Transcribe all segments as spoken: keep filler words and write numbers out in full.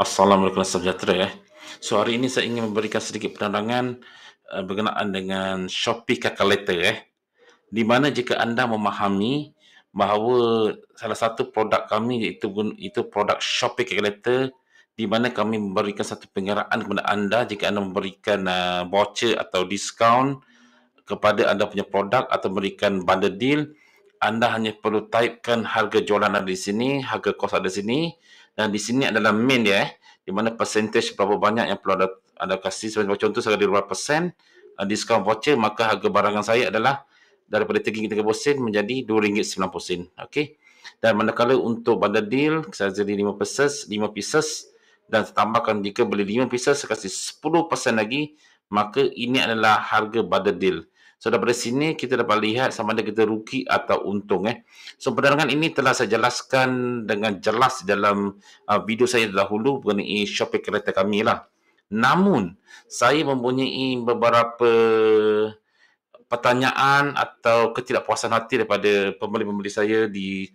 Assalamualaikum warahmatullahi wabarakatuh ya. So hari ini saya ingin memberikan sedikit penerangan uh, berkenaan dengan Shopee Kalkulator ya. Di mana jika anda memahami bahawa salah satu produk kami iaitu itu produk Shopee Kalkulator, di mana kami memberikan satu pengaraan kepada anda jika anda memberikan uh, voucher atau diskaun kepada anda punya produk atau memberikan bundle deal. Anda hanya perlu typekan harga jualan ada di sini, harga kos ada di sini, dan di sini adalah main dia eh, di mana percentage berapa banyak yang perlu ada, ada kasih. Sebagai contoh, saya ada dua puluh peratus uh, diskaun voucher, maka harga barangan saya adalah daripada tiga ringgit tiga puluh sen menjadi dua ringgit sembilan puluh sen. Okey. Dan manakala untuk bundle deal, saya jadi lima pieces, lima pieces dan tambahkan jika beli lima pieces saya kasih sepuluh peratus lagi, maka ini adalah harga bundle deal. So, daripada sini kita dapat lihat sama ada kita rugi atau untung. Eh. So, penerangan ini telah saya jelaskan dengan jelas dalam uh, video saya dahulu mengenai Shopee Kalkulator kami lah. Namun, saya mempunyai beberapa pertanyaan atau ketidakpuasan hati daripada pembeli-pembeli saya di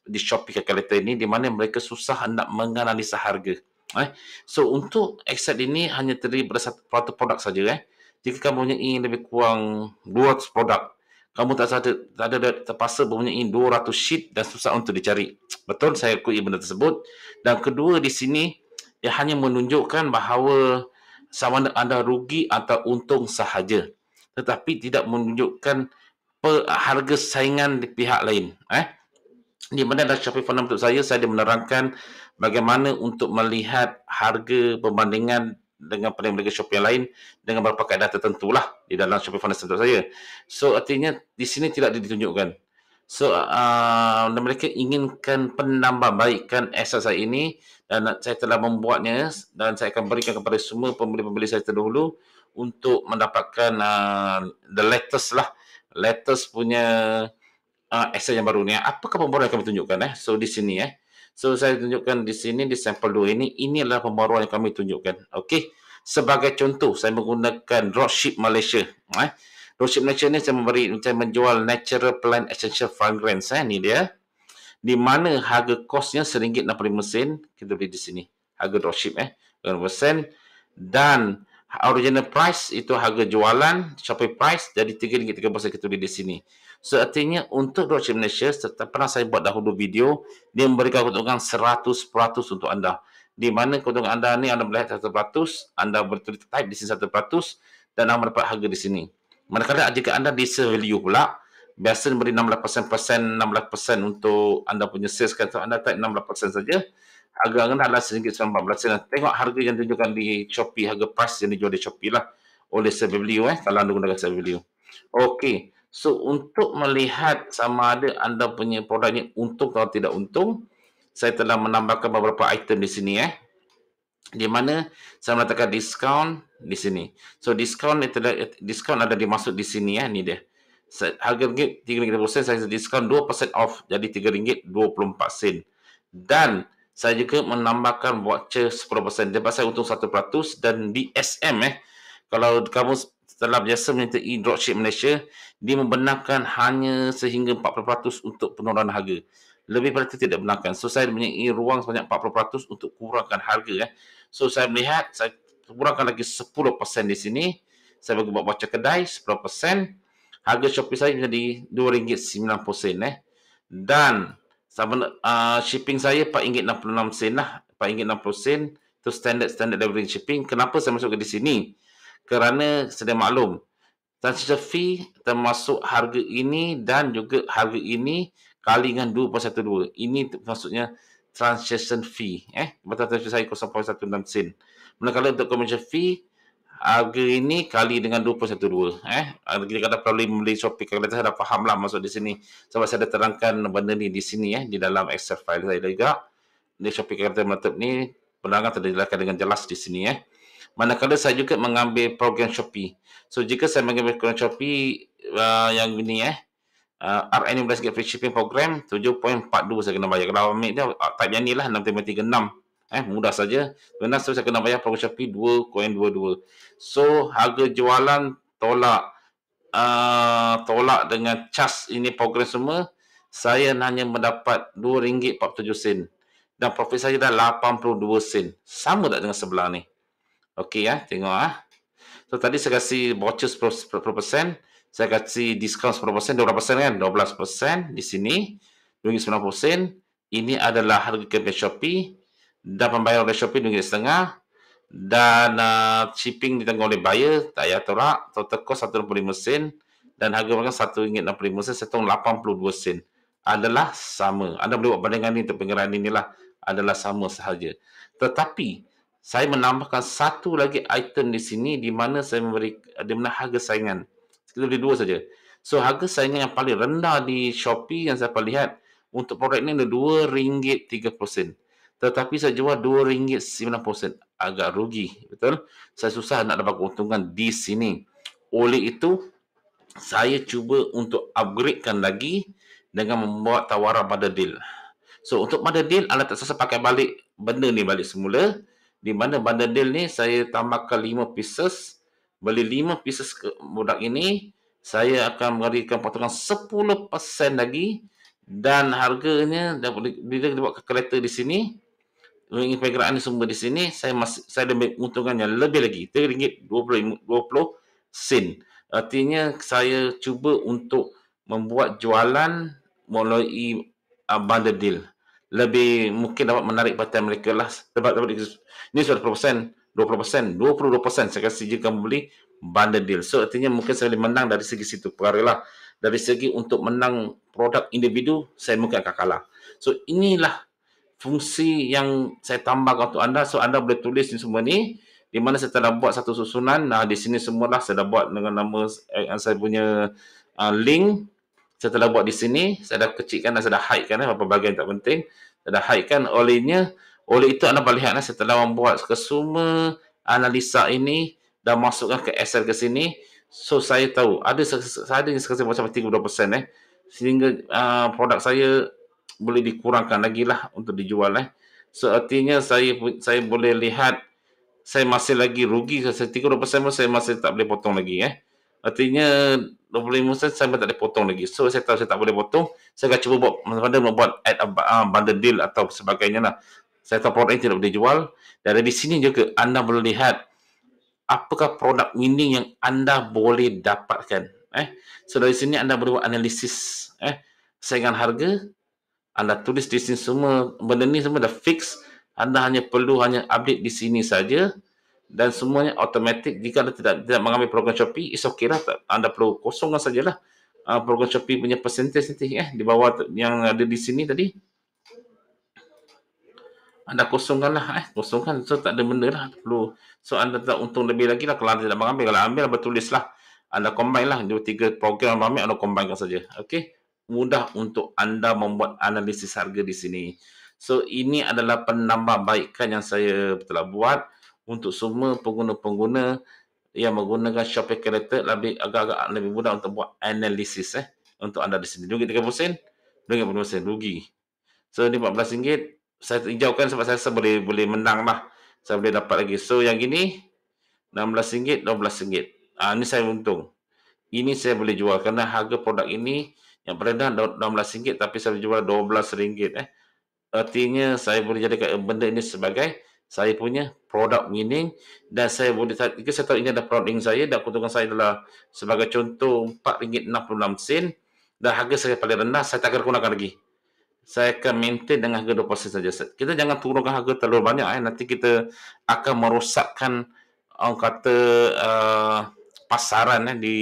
di Shopee Kalkulator ini, di mana mereka susah hendak menganalisa harga. Eh. So, untuk Excel ini hanya terdiri daripada satu produk saja. Eh. Jika kamu punya lebih kurang dua ratus produk, kamu tak ada, tak ada terpaksa mempunyai dua ratus sheet dan susah untuk dicari. Betul, saya akui benda tersebut. Dan kedua di sini, ia hanya menunjukkan bahawa sama ada anda rugi atau untung sahaja. Tetapi tidak menunjukkan harga saingan di pihak lain. Eh? Di mana dalam Syafiq Fondam untuk saya, saya menerangkan bagaimana untuk melihat harga perbandingan dengan penerima Shopee yang lain dengan beberapa kaedah tertentulah di dalam Shopee Fondam untuk saya. So artinya di sini tidak ditunjukkan. So uh, mereka inginkan penambahbaikan asas saya ini, dan saya telah membuatnya, dan saya akan berikan kepada semua pembeli-pembeli saya terdahulu untuk mendapatkan uh, the latest lah, latest punya uh, asas yang baru ni. Apakah pembaruan yang kami tunjukkan eh? So di sini eh. So, saya tunjukkan di sini, di sampel dua ini, ini adalah pembaruan yang kami tunjukkan. Okey. Sebagai contoh, saya menggunakan Dropship Malaysia. Eh. Dropship Malaysia ni saya memberi, saya menjual Natural Plant Essential Fragrance. Eh. Ni dia. Di mana harga kosnya satu ringgit enam puluh lima sen. Kita beli di sini. Harga dropship eh. enam puluh sen. Dan original price, itu harga jualan, Shopee price, jadi tiga ringgit tiga puluh sen kita beli di sini. So, artinya untuk Dropship Malaysia, serta pernah saya buat dahulu video, dia memberikan keuntungan seratus peratus untuk anda. Di mana keuntungan anda ni, anda boleh lihat seratus peratus, anda bertulis type di sini seratus peratus, dan anda dapat harga di sini. Manakala jika anda di sale value pula, biasa beri enam belas peratus, enam belas peratus untuk anda punya sales, kata anda type enam belas peratus saja. Harga anda adalah satu ringgit sembilan belas sen. Tengok harga yang tunjukkan di Shopee, harga price yang dijual di Shopee lah oleh sale value eh, kalau anda gunakan sale value. Okey. So, untuk melihat sama ada anda punya produknya untung atau tidak untung, saya telah menambahkan beberapa item di sini. Eh. Di mana saya meletakkan diskaun di sini. So, diskaun diskaun ada dimasuk di sini. Eh. Ini dia. Harga tiga ringgit tiga puluh sen, saya diskaun dua peratus off. Jadi tiga ringgit dua puluh empat sen. Dan saya juga menambahkan voucher sepuluh peratus. Sebab saya untung satu peratus. Dan di S M, eh, kalau kamu telah biasa menyertai Dropship Malaysia, dia membenarkan hanya sehingga empat puluh peratus untuk penurunan harga. Lebih daripada itu tidak benarkan. So, saya mempunyai ruang sebanyak empat puluh peratus untuk kurangkan harga. Eh. So, saya melihat, saya kurangkan lagi sepuluh peratus di sini. Saya bagi buat voucher kedai, sepuluh peratus. Harga Shopee saya menjadi dua ringgit sembilan puluh sen. Eh. Dan sama, uh, shipping saya empat ringgit enam puluh enam sen lah. empat ringgit enam puluh sen. Itu standard-standard delivering shipping. Kenapa saya masuk ke di sini? Kerana sedia maklum, transaction fee termasuk harga ini dan juga harga ini kali dengan dua perpuluhan satu dua. Ini maksudnya transaction fee. Eh, betul transaction saya kosong perpuluhan enam sen. Manakala untuk commercial fee, harga ini kali dengan dua perpuluhan satu dua. Eh, kadang-kadang kalau beli Shopee, kadang-kadang saya dah faham lah masuk di sini. Sebab saya dah terangkan benda ni di sini eh, di dalam Excel file saya juga. Di Shopee kadang-kadang meletup ni, penerangan terjelaskan dengan jelas di sini eh. Manakala saya juga mengambil program Shopee. So, jika saya mengambil program Shopee uh, yang ini eh, uh, R N free shipping program, tujuh perpuluhan empat dua saya kena bayar. Kalau ambil dia, type yang ni lah, enam tiga tiga enam. Eh, mudah saja. Benar, so, saya kena bayar program Shopee dua perpuluhan dua dua. So, harga jualan tolak uh, tolak dengan cas ini program semua, saya hanya mendapat dua ringgit empat puluh tujuh sen. dan profit saya dah lapan puluh dua sen. Sama tak dengan sebelah ni? Okey ya, tengok ah. So tadi saya kasi voucher sepuluh peratus, saya kasi diskaun sepuluh peratus, dua puluh peratus kan, dua belas peratus di sini, dua ringgit sembilan puluh sen. Ini adalah harga campaign Shopee dan pembayaran oleh Shopee dua ringgit lima puluh sen dan uh, shipping ditanggung oleh buyer, tak payah tolak. Total cost satu ringgit enam puluh lima sen dan harga mereka satu ringgit enam puluh lima sen, setong lapan puluh dua sen. Adalah sama. Anda boleh buat bandingan ini untuk pengeran inilah adalah sama sahaja. Tetapi saya menambahkan satu lagi item di sini di mana saya memberi di mana harga saingan. Kita beli dua saja. So harga saingan yang paling rendah di Shopee yang saya lihat untuk produk ini ada dua ringgit tiga puluh sen. Tetapi saya jual dua ringgit sembilan puluh sen. Agak rugi, betul? Saya susah nak dapat keuntungan di sini. Oleh itu saya cuba untuk upgradekan lagi dengan membuat tawaran pada deal. So untuk pada deal, anda tak susah pakai balik benda ni balik semula. Di mana pada deal ni saya tambahkan lima pieces. Beli lima pieces produk ini, saya akan memberikan potongan sepuluh peratus lagi. Dan harganya bila kita buat kalkulator di sini, mengenai pergerakan semua di sini, saya masih saya ada keuntungan yang lebih lagi, tiga ringgit dua puluh sen. Artinya saya cuba untuk membuat jualan melalui uh, bundle deal. Lebih mungkin dapat menarik perhatian mereka lah. Dapat, dapat, ini sudah sepuluh peratus, dua puluh peratus, dua puluh peratus. Saya kasi jika membeli bundle deal. So artinya mungkin saya boleh menang dari segi situ perkara lah. Dari segi untuk menang produk individu, saya mungkin akan kalah. So inilah fungsi yang saya tambahkan untuk anda. So anda boleh tulis ni semua ni. Di mana saya telah buat satu susunan. Nah, di sini semualah saya dah buat dengan nama yang saya punya uh, link. Saya telah buat di sini, saya dah kecilkan dan saya dah hidekan eh, beberapa bahagian tak penting. Saya dah hidekan olehnya. Oleh itu anda boleh lihat eh, saya telah membuat kesemua analisa ini dan masukkan ke Excel ke sini. So saya tahu ada saya ada sekitar macam tiga puluh dua peratus eh, sehingga uh, produk saya boleh dikurangkan lagi lah untuk dijual eh. So artinya saya saya boleh lihat saya masih lagi rugi, saya tiga puluh peratus pun saya masih tak boleh potong lagi eh. Artinya dua puluh lima sen saya tak boleh potong lagi. So saya tahu saya tak boleh potong. Saya akan cuba buat mana nak buat add uh, bundle deal atau sebagainya lah. Saya tahu produk ini tidak boleh jual. Dan dari sini juga anda boleh lihat apakah produk winning yang anda boleh dapatkan eh. So dari sini anda boleh buat analisis eh, saingan harga. Anda tulis di sini semua benda ni semua dah fix. Anda hanya perlu hanya update di sini saja. Dan semuanya automatik. Jika anda tidak, tidak mengambil program Shopee, it's okay lah. Anda perlu kosongkan sajalah uh, program Shopee punya percentage nanti eh, di bawah yang ada di sini tadi. Anda kosongkan lah eh, kosongkan. So tak ada benda lah perlu. So anda tak untung lebih lagi lah kalau anda tidak mengambil. Kalau ambil, anda tulis lah. Anda combine lah dua tiga program yang ambil, anda combine kan saja. Okey, mudah untuk anda membuat analisis harga di sini. So ini adalah penambahbaikan yang saya telah buat untuk semua pengguna-pengguna yang menggunakan Shopee Kalkulator. Lebih agak-agak lebih mudah untuk buat analisis eh, untuk anda di sini. Rugi tiga puluh sen, rugi empat puluh sen, rugi. So ni empat belas ringgit. Saya hijaukan sebab saya rasa boleh boleh menang lah. Saya boleh dapat lagi. So yang ini enam belas ringgit, dua belas ringgit. Ah, ni saya untung. Ini saya boleh jual kerana harga produk ini yang beredar enam belas ringgit tapi saya jual dua belas ringgit eh. Artinya saya boleh jadikan benda ini sebagai saya punya produk winning dan saya boleh tahu, jika saya tahu ini adalah produk saya dan keuntungan saya adalah sebagai contoh empat ringgit enam puluh enam sen dan harga saya paling rendah, saya tak akan gunakan lagi. Saya akan maintain dengan harga dua peratus saja. Kita jangan turunkan harga terlalu banyak eh, nanti kita akan merosakkan orang kata uh, pasaran eh, di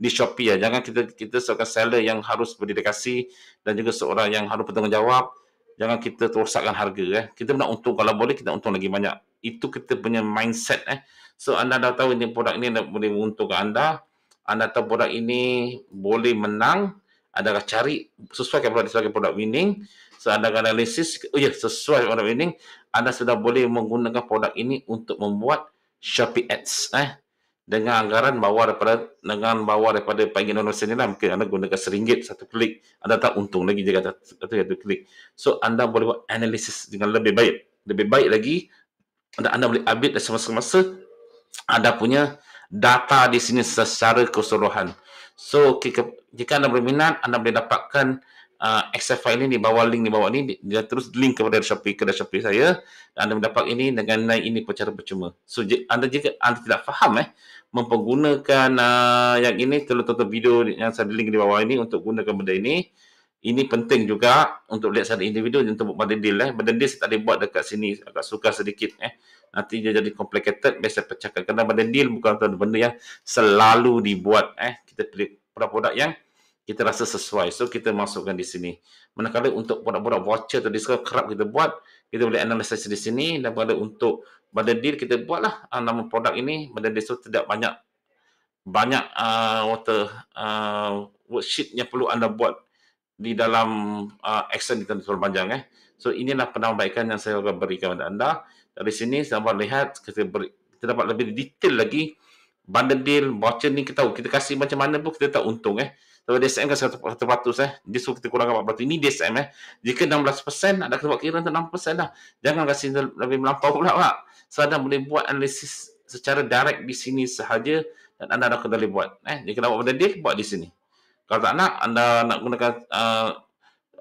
di Shopee eh. Jangan kita kita seorang seller yang harus berdedikasi dan juga seorang yang harus bertanggungjawab. Jangan kita terosakkan harga eh. Kita nak untung, kalau boleh kita untung lagi banyak. Itu kita punya mindset eh. So anda dah tahu ini produk ini boleh menguntungkan anda. Anda tahu produk ini boleh menang. Anda akan cari sesuai produk sebagai produk winning. So anda akan analisis, oh ya yeah, sesuai produk winning. Anda sudah boleh menggunakan produk ini untuk membuat Shopee Ads eh. Dengan anggaran bawah daripada dengan bawah daripada empat ringgit enam puluh sen lah, mungkin anda gunakan seringgit satu klik, anda tak untung lagi jika anda satu klik. So anda boleh buat analisis dengan lebih baik, lebih baik lagi. Anda, anda boleh update dari semasa-masa anda punya data di sini secara keseluruhan. So jika, jika anda berminat, anda boleh dapatkan uh, Excel file ini di bawah link di bawah ini, dia terus link kepada Shopee, kedai Shopee saya, dan anda mendapat ini dengan nilai ini secara percuma. So anda jika anda tidak faham eh mempergunakan uh, yang ini, tolong tonton video yang saya link di bawah ini untuk gunakan benda ini. Ini penting juga untuk lihat secara individu untuk pada deal eh. Benda deal saya tak ada buat dekat sini, agak sukar sedikit eh. Nanti dia jadi complicated, biasa pecahkan. Kerana benda deal bukan benda yang selalu dibuat eh. Kita pilih produk-produk yang kita rasa sesuai. So, kita masukkan di sini. Manakala untuk produk-produk voucher atau diskon kerap kita buat, kita boleh analisa di sini. Dan pada untuk benda deal kita buatlah nama produk ini. Benda deal so, tidak banyak banyak uh, water uh, worksheet yang perlu anda buat di dalam uh, action di tempoh panjang eh. So inilah penambahbaikan yang saya akan berikan kepada anda. Dari sini saya dapat lihat kita, beri, kita dapat lebih detail lagi bundle deal, voucher ni kita tahu kita kasih macam mana pun kita tak untung eh. Kalau D S M kan seratus peratus eh. Dia suruh kita kurangkan empat peratus. Ini D S M eh. Jika enam belas peratus ada kira-kira enam peratus lah. Jangan kasih lebih melampau pula Pak. So anda boleh buat analisis secara direct di sini sahaja dan anda dah boleh buat eh. Jika nak buat bundle deal buat di sini. Kalau tak nak, anda nak gunakan uh,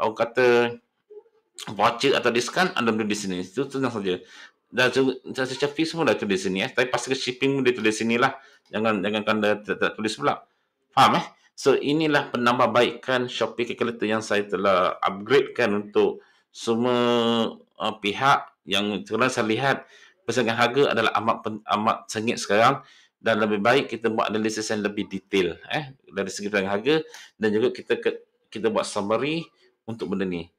orang kata voucher atau diskon, anda tulis di sini. Itu senang saja. Dan secara fee semua dah tulis di sini. Eh. Tapi pastikan shipping pun dia tulis di sinilah. Jangan jangan anda tak, tak tulis pula. Faham eh? So, inilah penambahbaikan Shopee Kalkulator yang saya telah upgradekan untuk semua uh, pihak yang sekarang saya lihat persaingan harga adalah amat amat sengit sekarang. Dan lebih baik kita buat analisis yang lebih detail eh dari segi persaingan harga dan juga kita ke, kita buat summary untuk benda ni.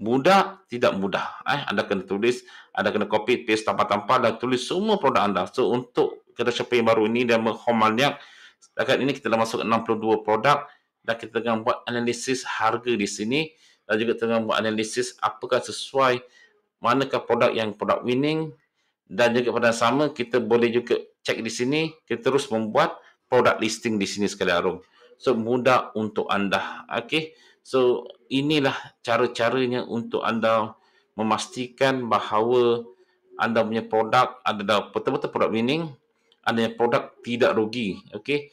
Mudah tidak mudah eh anda kena tulis, anda kena copy paste tanpa-tanpa dan tulis semua produk anda. So untuk kedai Shopee yang baru ini dan Homaniak setakat ini kita dah masuk enam puluh dua produk dan kita tengah buat analisis harga di sini dan juga tengah buat analisis apakah sesuai manakah produk yang produk winning. Dan juga pada sama kita boleh juga cek di sini, kita terus membuat produk listing di sini sekali arum. So mudah untuk anda. Okey. So inilah cara-caranya untuk anda memastikan bahawa anda punya produk ada betul-betul produk winning, anda punya produk tidak rugi. Okey.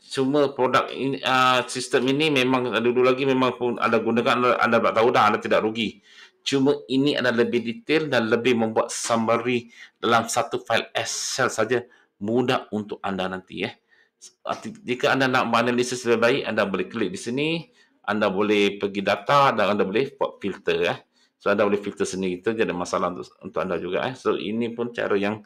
Semua produk ini, uh, sistem ini memang dulu lagi memang pun anda gunakan anda tak tahu dah anda tidak rugi. Cuma ini adalah lebih detail dan lebih membuat summary dalam satu file Excel saja mudah untuk anda nanti ya. Jika anda nak menganalisis lebih baik, anda boleh klik di sini, anda boleh pergi data dan anda boleh buat filter ya. So anda boleh filter sendiri, itu jadi masalah untuk, untuk anda juga ya. So ini pun cara yang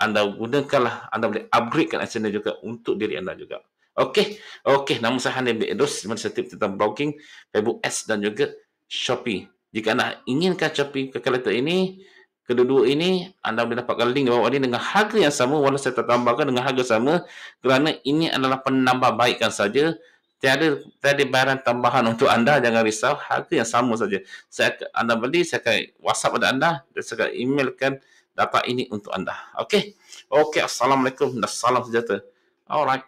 anda gunakanlah, anda boleh upgradekan Excel ini juga untuk diri anda juga. Okey, okey. Nama saya Hanabi Edos, di mana saya tip tentang blogging, Facebook Ads dan juga Shopee. Jika anda inginkan Shopee Kalkulator ini, kedua-dua ini, anda boleh dapatkan link di bawah ini dengan harga yang sama, walaupun saya tak tambahkan dengan harga sama, kerana ini adalah penambahbaikan saja, tiada, tiada bayaran tambahan untuk anda, jangan risau, harga yang sama saja. Saya, anda beli, saya akan WhatsApp pada anda, dan saya akan emailkan data ini untuk anda. Okey? Okey, Assalamualaikum dan salam sejahtera. Alright.